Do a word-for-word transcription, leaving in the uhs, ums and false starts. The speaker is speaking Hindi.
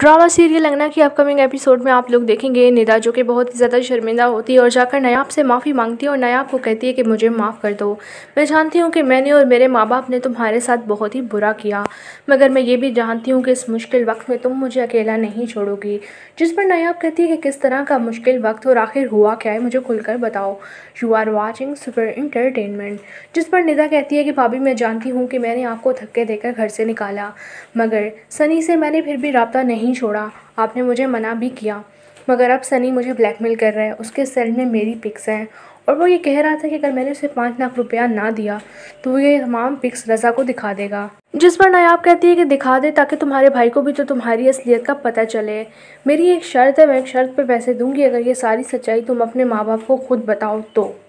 ड्रामा सीरियल लंगना की अपकमिंग एपिसोड में आप लोग देखेंगे निदा जो कि बहुत ही ज़्यादा शर्मिंदा होती है और जाकर नायाब से माफ़ी मांगती है और नायाब को कहती है कि मुझे माफ़ कर दो, मैं जानती हूँ कि मैंने और मेरे माँ बाप ने तुम्हारे साथ बहुत ही बुरा किया, मगर मैं ये भी जानती हूँ कि इस मुश्किल वक्त में तुम मुझे अकेला नहीं छोड़ोगी। जिस पर नायाब कहती है कि किस तरह का मुश्किल वक्त और आखिर हुआ क्या है, मुझे खुलकर बताओ। You are watching super entertainment. जिस पर निदा कहती है कि भाभी मैं जानती हूँ कि मैंने आपको धक्के देकर घर से निकाला, मगर सनी से मैंने फिर भी रब्ता नहीं नहीं छोड़ा, आपने मुझे मना भी किया, मगर अब सनी मुझे ब्लैकमेल कर रहा है, उसके सेल में मेरी पिक्स हैं और वो ये कह रहा था कि अगर मैंने उसे पाँच लाख रुपया ना दिया तो वो ये तमाम पिक्स रजा को दिखा देगा। जिस पर नायाब कहती है कि दिखा दे ताकि तुम्हारे भाई को भी तो तुम्हारी असलियत का पता चले, मेरी एक शर्त है, मैं एक शर्त पर पैसे दूँगी अगर ये सारी सच्चाई तुम अपने माँ बाप को खुद बताओ तो।